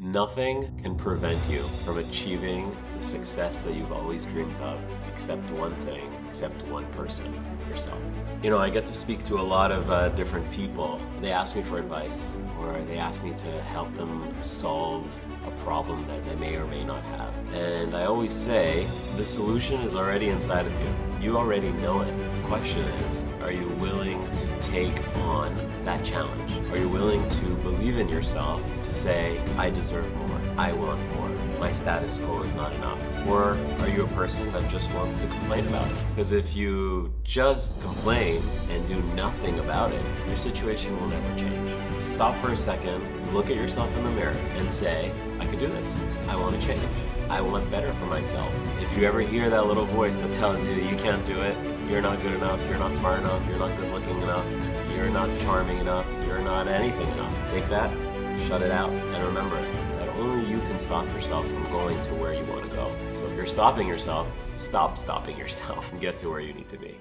Nothing can prevent you from achieving the success that you've always dreamed of, except one thing, except one person, yourself. You know, I get to speak to a lot of different people. They ask me for advice, or they ask me to help them solve a problem that they may or may not have. And I always say, the solution is already inside of you. You already know it. The question is, are you willing to take on that challenge? Are you willing to believe in yourself to say, I deserve more, I want more, my status quo is not enough? Or are you a person that just wants to complain about it? Because if you just complain and do nothing about it, your situation will never change. Stop for a second, look at yourself in the mirror and say, I could do this, I want to change. I want better for myself. If you ever hear that little voice that tells you that you can't do it, you're not good enough, you're not smart enough, you're not good looking enough, you're not charming enough, you're not anything enough, take that, shut it out, and remember that only you can stop yourself from going to where you want to go. So if you're stopping yourself, stop stopping yourself and get to where you need to be.